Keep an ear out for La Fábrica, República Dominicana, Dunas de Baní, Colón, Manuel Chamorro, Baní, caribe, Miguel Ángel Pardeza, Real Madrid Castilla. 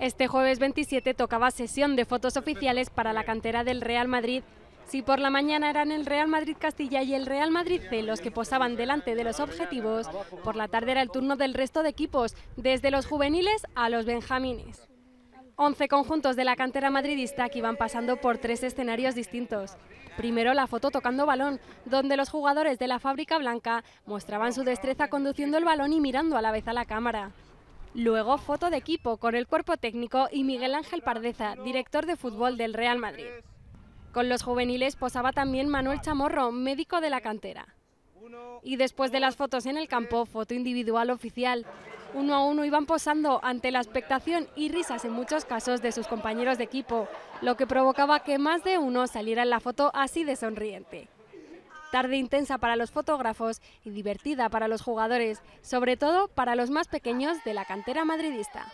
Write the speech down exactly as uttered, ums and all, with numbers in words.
Este jueves veintisiete tocaba sesión de fotos oficiales para la cantera del Real Madrid. Si por la mañana eran el Real Madrid Castilla y el Real Madrid C los que posaban delante de los objetivos, por la tarde era el turno del resto de equipos, desde los juveniles a los benjamines. Once conjuntos de la cantera madridista que iban pasando por tres escenarios distintos. Primero la foto tocando balón, donde los jugadores de la Fábrica Blanca mostraban su destreza conduciendo el balón y mirando a la vez a la cámara. Luego foto de equipo con el cuerpo técnico y Miguel Ángel Pardeza, director de fútbol del Real Madrid. Con los juveniles posaba también Manuel Chamorro, médico de la cantera. Y después de las fotos en el campo, foto individual oficial. Uno a uno iban posando ante la expectación y risas en muchos casos de sus compañeros de equipo, lo que provocaba que más de uno saliera en la foto así de sonriente. Tarde intensa para los fotógrafos y divertida para los jugadores, sobre todo para los más pequeños de la cantera madridista.